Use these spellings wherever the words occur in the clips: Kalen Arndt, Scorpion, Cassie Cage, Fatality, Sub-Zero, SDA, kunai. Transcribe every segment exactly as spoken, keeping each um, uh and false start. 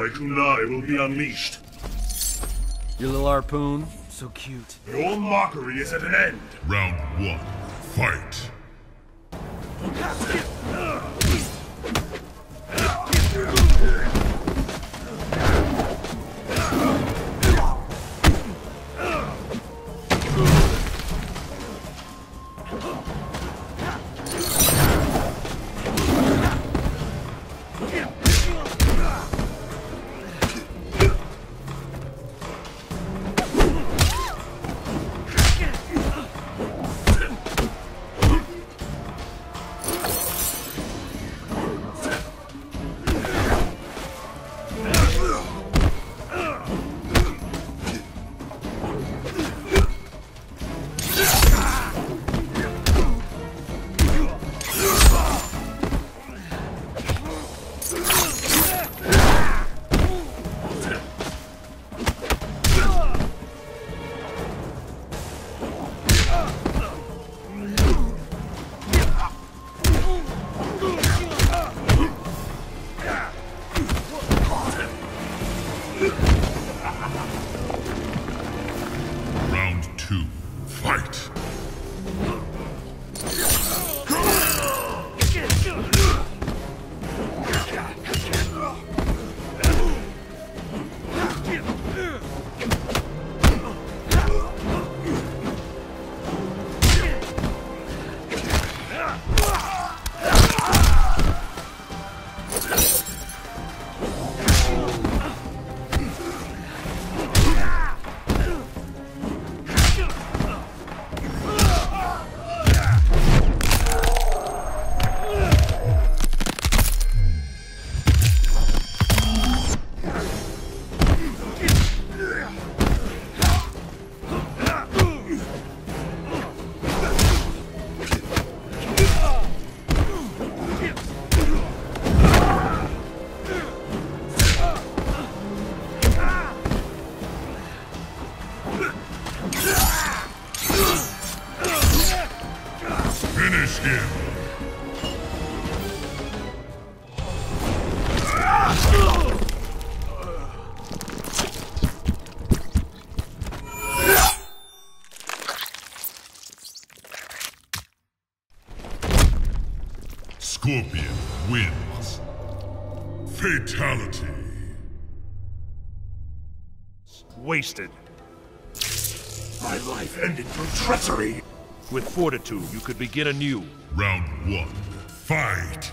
My kunai will be unleashed. Your little harpoon, so cute. Your mockery is at an end. Round one, fight. Scorpion wins. Fatality. Wasted. My life ended through treachery. With fortitude, you could begin anew. Round one, fight.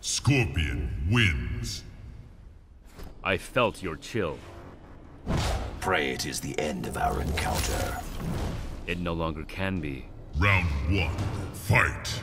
Scorpion wins. I felt your chill. Pray it is the end of our encounter. It no longer can be. Round one, fight!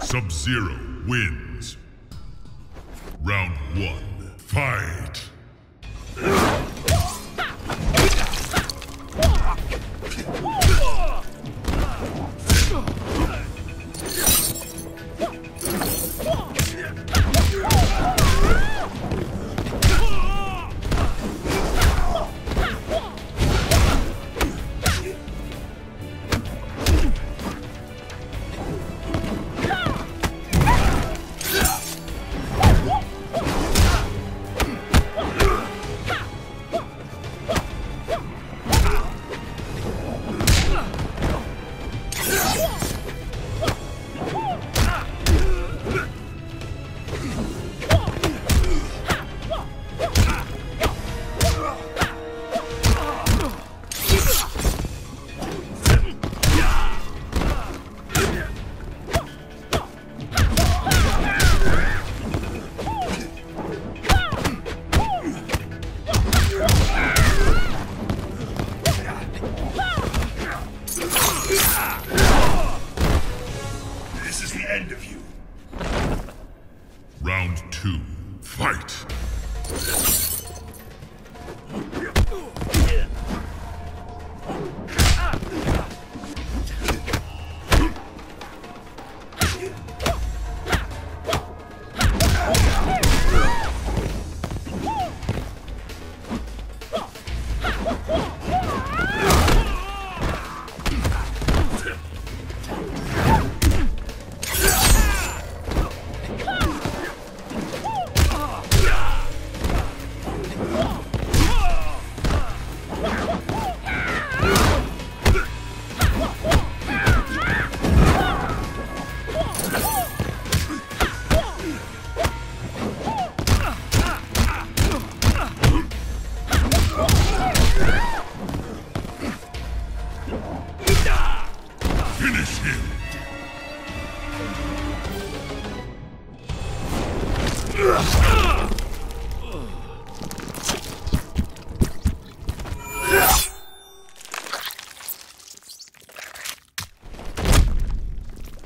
Sub-Zero wins. Round one, fight!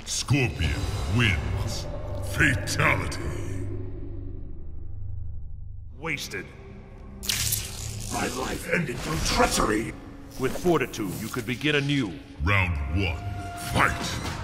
Scorpion wins. Fatality. Wasted. My life ended through treachery. With fortitude, you could begin anew. Round one, fight! Yeah.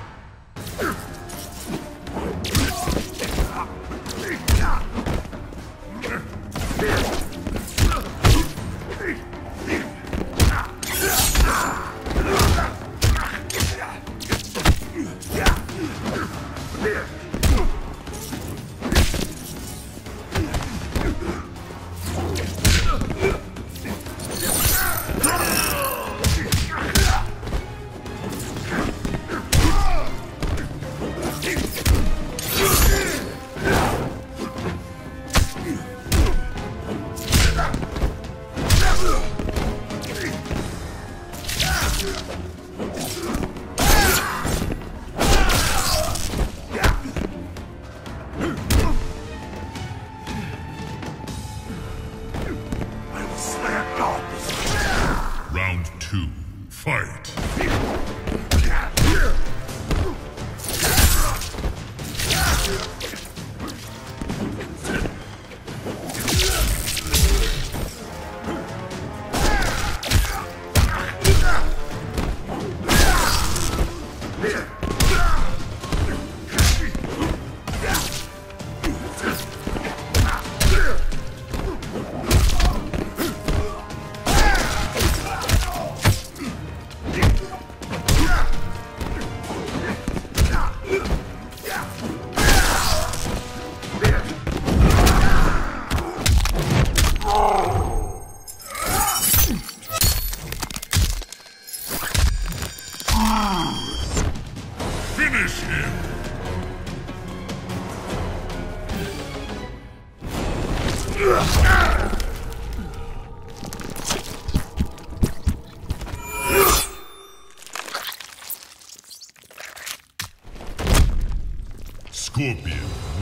Scorpion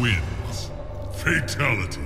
wins. Fatality.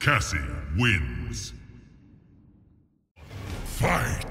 Cassie wins. Fight!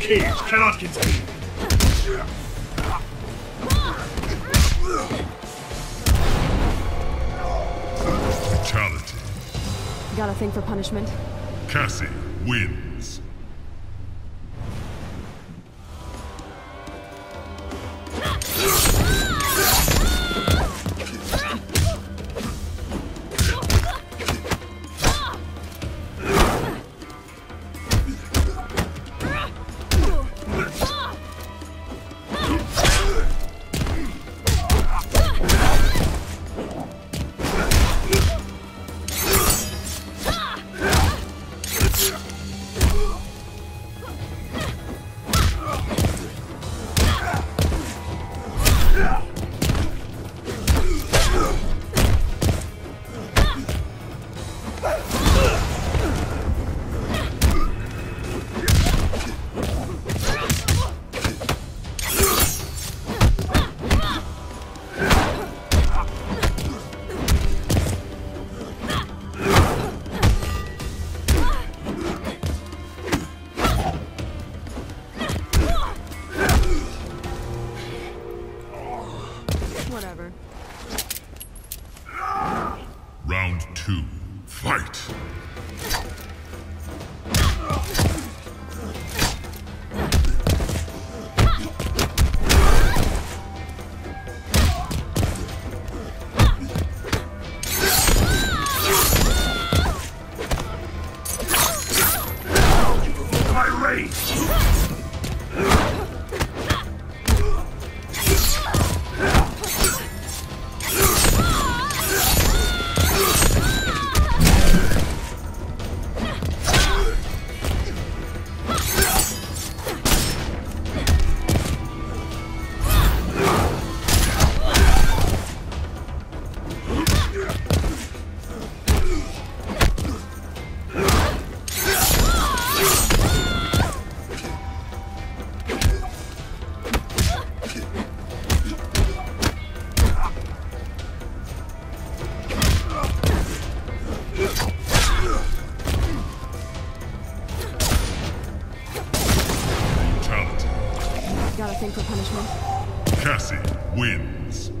Cage cannot continue. Fatality. Got a thing for punishment. Cassie wins. Yeah. Fight! Gotta think for punishment. Cassie wins.